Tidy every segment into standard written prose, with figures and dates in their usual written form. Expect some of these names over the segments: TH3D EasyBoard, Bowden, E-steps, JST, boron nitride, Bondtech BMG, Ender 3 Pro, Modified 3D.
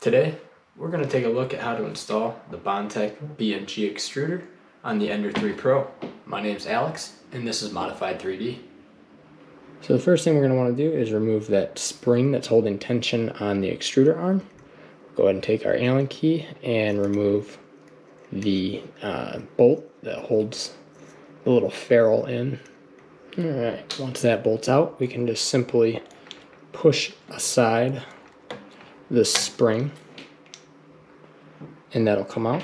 Today, we're going to take a look at how to install the Bondtech BMG extruder on the Ender 3 Pro. My name's Alex, and this is Modified 3D. So the first thing we're going to want to do is remove that spring that's holding tension on the extruder arm. Go ahead and take our Allen key and remove the bolt that holds the little ferrule in. Alright, once that bolt's out, we can just simply push aside this spring and that'll come out.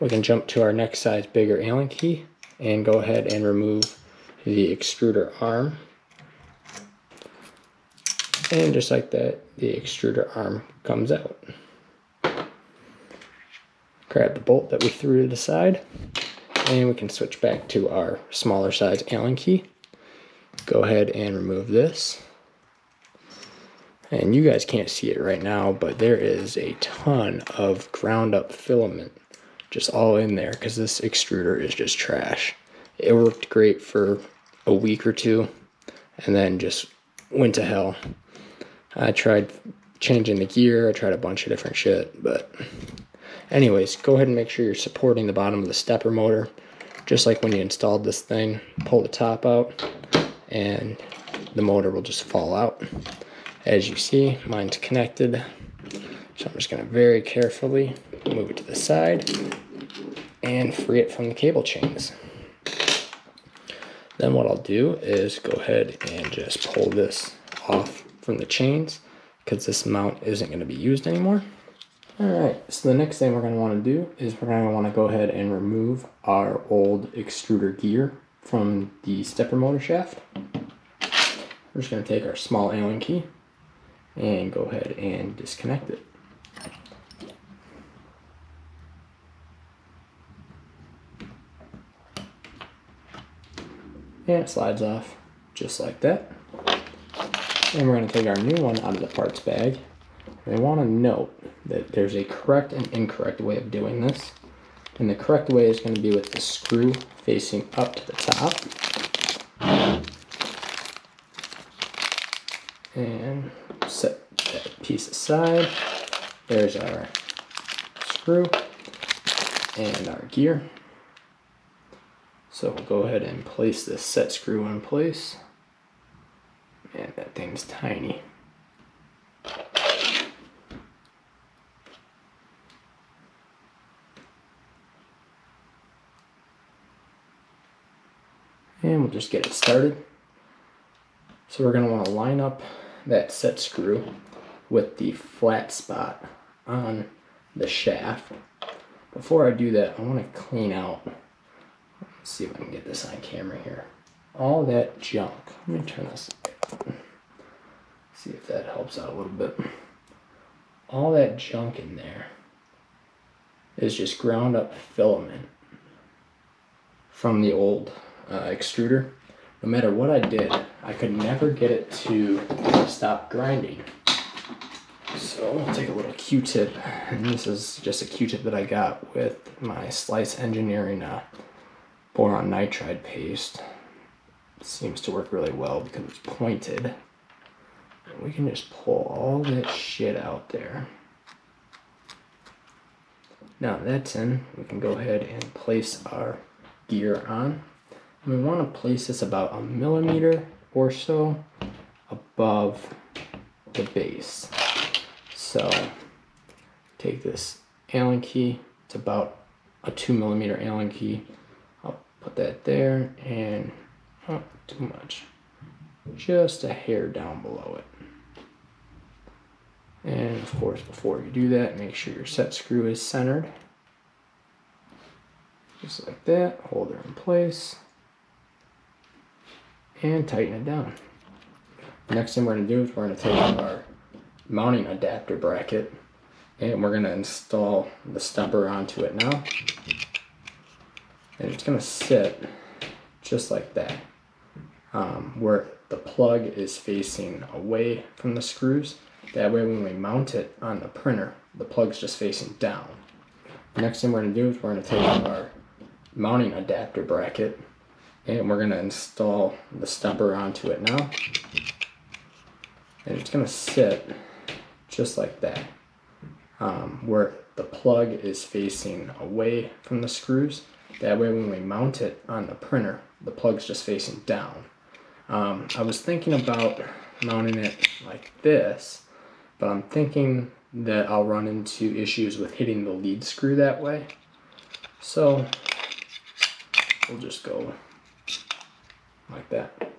We can jump to our next size bigger Allen key and go ahead and remove the extruder arm, and just like that the extruder arm comes out. Grab the bolt that we threw to the side and we can switch back to our smaller size Allen key. Go ahead and remove this. And you guys can't see it right now, but there is a ton of ground up filament just all in there because this extruder is just trash. It worked great for a week or two and then just went to hell. I tried changing the gear, I tried a bunch of different shit, but anyways, go ahead and make sure you're supporting the bottom of the stepper motor just like when you installed this thing. Pull the top out and the motor will just fall out. As you see, mine's connected, so I'm just going to very carefully move it to the side and free it from the cable chains. Then what I'll do is go ahead and just pull this off from the chains because this mount isn't going to be used anymore. Alright, so the next thing we're going to want to do is we're going to want to go ahead and remove our old extruder gear from the stepper motor shaft. We're just going to take our small Allen key and go ahead and disconnect it. And it slides off just like that. And we're going to take our new one out of the parts bag. And I want to note that there's a correct and incorrect way of doing this. And the correct way is going to be with the screw facing up to the top. And set that piece aside. There's our screw and our gear. So we'll go ahead and place this set screw in place. Man, that thing's tiny. And we'll just get it started. So we're going to want to line up that set screw with the flat spot on the shaft. Before I do that, I want to clean out, let's see if I can get this on camera here, all that junk. Let me turn this up, see if that helps out a little bit. All that junk in there is just ground up filament from the old extruder. No matter what I did, I could never get it to stop grinding. So I'll take a little Q-tip, and this is just a Q-tip that I got with my Slice Engineering boron nitride paste. It seems to work really well because it's pointed. And we can just pull all that shit out there. Now that's in, we can go ahead and place our gear on. We want to place this about 1 millimeter or so above the base. So take this Allen key, it's about a 2 millimeter Allen key. I'll put that there and not too much, just a hair down below it. And of course, before you do that, make sure your set screw is centered. Just like that, hold her in place. And tighten it down. The next thing we're going to do is we're going to take our mounting adapter bracket and we're going to install the stepper onto it now. And it's going to sit just like that, where the plug is facing away from the screws. That way when we mount it on the printer, the plug's just facing down. The next thing we're going to do is we're going to take our mounting adapter bracket and we're going to install the stepper onto it now. And it's going to sit just like that, where the plug is facing away from the screws. That way when we mount it on the printer, the plug's just facing down. I was thinking about mounting it like this, but I'm thinking that I'll run into issues with hitting the lead screw that way. So we'll just go like that.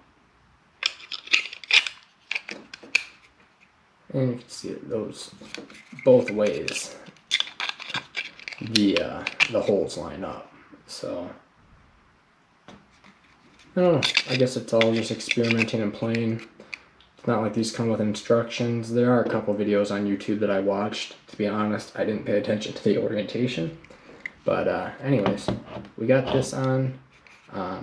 And you can see it goes both ways. The holes line up. So I don't know. I guess it's all just experimenting and playing. It's not like these come with instructions. There are a couple videos on YouTube that I watched. To be honest, I didn't pay attention to the orientation. But anyways, we got this on. I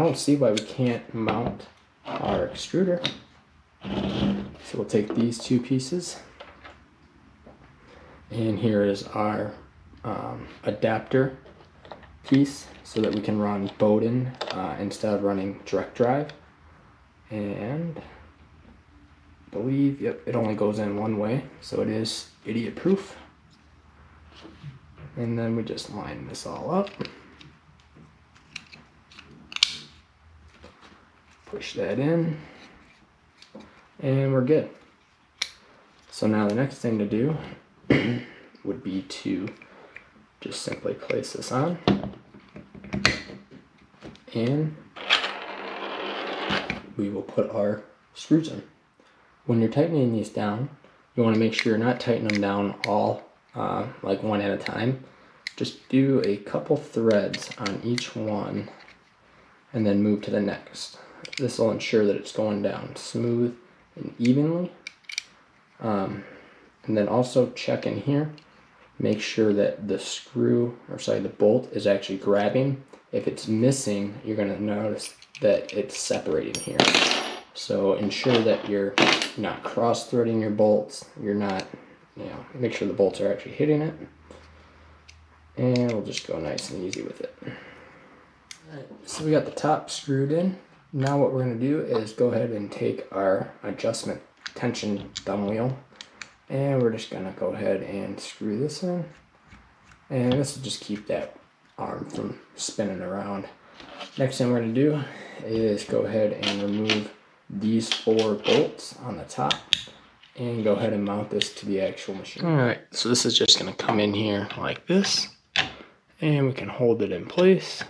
don't see why we can't mount our extruder. So we'll take these two pieces. And here is our adapter piece so that we can run Bowden instead of running direct drive. And I believe, yep, it only goes in one way, so it is idiot proof. And then we just line this all up. Push that in. And we're good. So now the next thing to do would be to just simply place this on and we will put our screws in. When you're tightening these down, you want to make sure you're not tightening them down all like one at a time. Just do a couple threads on each one and then move to the next. This will ensure that it's going down smooth and evenly. And then also check in here, make sure that the screw, or sorry, the bolt is actually grabbing. If it's missing, you're going to notice that it's separating here. So ensure that you're not cross-threading your bolts. You're not, you know, make sure the bolts are actually hitting it. And we'll just go nice and easy with it. All right, so we got the top screwed in. Now what we're going to do is go ahead and take our adjustment tension thumb wheel. And we're just gonna go ahead and screw this in. And this will just keep that arm from spinning around. Next thing we're gonna do is go ahead and remove these four bolts on the top and go ahead and mount this to the actual machine. All right, so this is just gonna come in here like this and we can hold it in place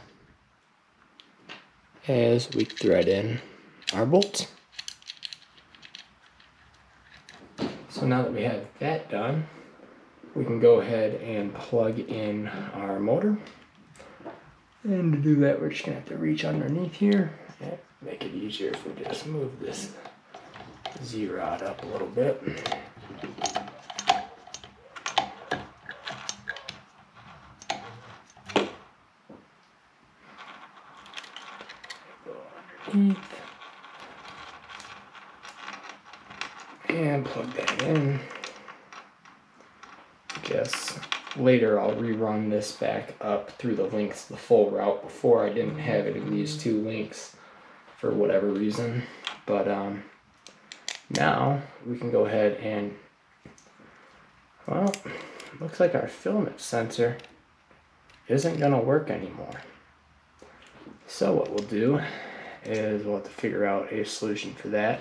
as we thread in our bolts. So now that we have that done, we can go ahead and plug in our motor. And to do that, we're just gonna have to reach underneath here. And make it easier if we just move this Z-rod up a little bit. Go underneath. And plug that in. I guess later I'll rerun this back up through the links the full route. Before I didn't have it in these two links for whatever reason. But now we can go ahead and, well, looks like our filament sensor isn't gonna work anymore. So what we'll do is we'll have to figure out a solution for that.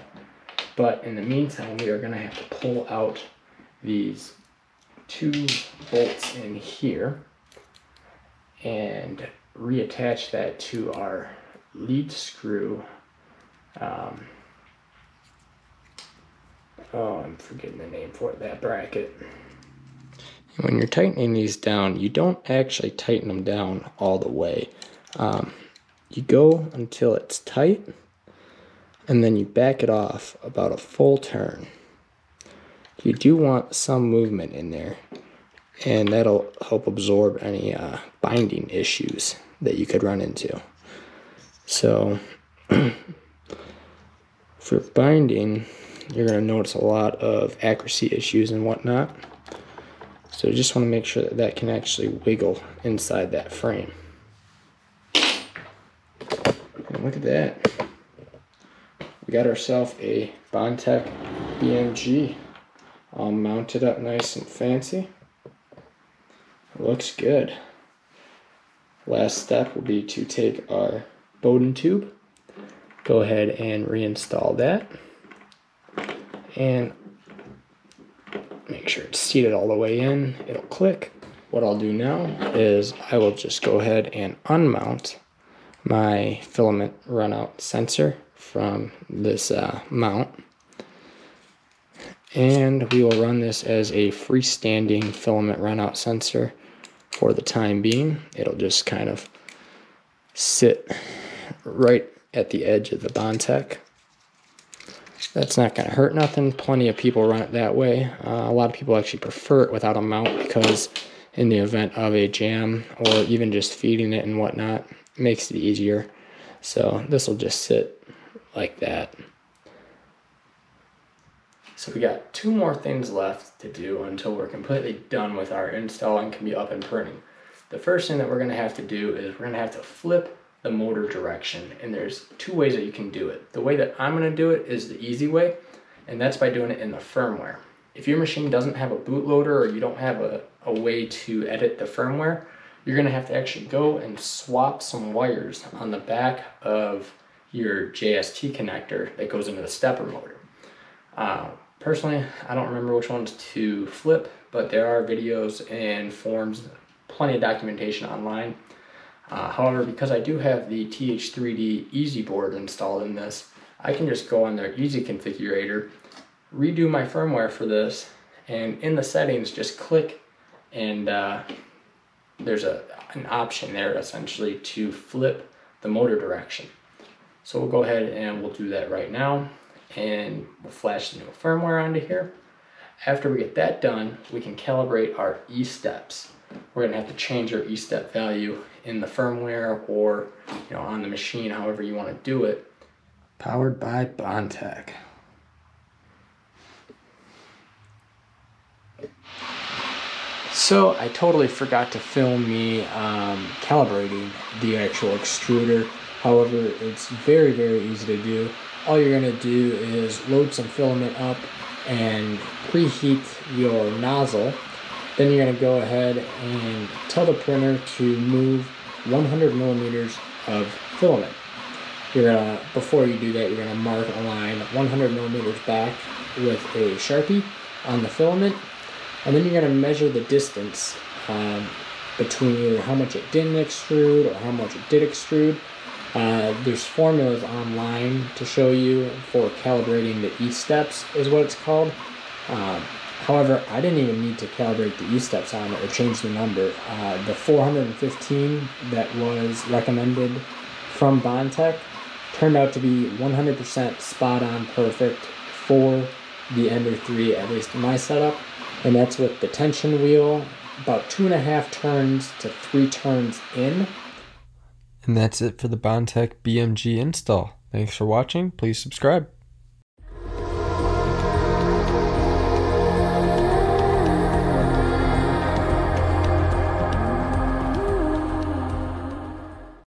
But in the meantime, we are going to have to pull out these two bolts in here and reattach that to our lead screw. Oh, I'm forgetting the name for it, that bracket. When you're tightening these down, you don't actually tighten them down all the way. You go until it's tight. And then you back it off about a full turn. You do want some movement in there, and that'll help absorb any binding issues that you could run into. So for binding, you're going to notice a lot of accuracy issues and whatnot. So you just want to make sure that that can actually wiggle inside that frame. And look at that. We got ourselves a Bondtech BMG. all mounted up nice and fancy. It looks good. Last step will be to take our Bowden tube, go ahead and reinstall that, and make sure it's seated all the way in. It'll click. What I'll do now is I will just go ahead and unmount my filament runout sensor from this mount, and we will run this as a freestanding filament runout sensor for the time being. It'll just kind of sit right at the edge of the Bondtech. That's not going to hurt nothing. Plenty of people run it that way. A lot of people actually prefer it without a mount because in the event of a jam or even just feeding it and whatnot, it makes it easier. So this will just sit like that. So we got two more things left to do until we're completely done with our install and can be up and printing. The first thing that we're going to have to do is we're going to have to flip the motor direction, and there's two ways that you can do it. The way that I'm going to do it is the easy way, and that's by doing it in the firmware. If your machine doesn't have a bootloader or you don't have a way to edit the firmware, you're going to have to actually go and swap some wires on the back of your JST connector that goes into the stepper motor. Personally, I don't remember which ones to flip, but there are videos and forms, plenty of documentation online. However, because I do have the TH3D EasyBoard installed in this, I can just go on their Easy Configurator, redo my firmware for this, and in the settings just click, and there's an option there essentially to flip the motor direction. So we'll go ahead and we'll do that right now, and we'll flash the new firmware onto here. After we get that done, we can calibrate our E-steps. We're going to have to change our E-step value in the firmware or, you know, on the machine, however you want to do it. Powered by Bondtech. So I totally forgot to film me calibrating the actual extruder. However, it's very, very easy to do. All you're going to do is load some filament up and preheat your nozzle. Then you're going to go ahead and tell the printer to move 100 millimeters of filament. You're going to, before you do that, you're going to mark a line 100 millimeters back with a Sharpie on the filament, and then you're going to measure the distance between how much it didn't extrude or how much it did extrude. There's formulas online to show you for calibrating the E-steps is what it's called. However, I didn't even need to calibrate the E-steps on it or change the number. The 415 that was recommended from Bondtech turned out to be 100% spot on perfect for the Ender 3, at least in my setup. And that's with the tension wheel, about 2.5 turns to 3 turns in. And that's it for the Bondtech BMG install. Thanks for watching. Please subscribe.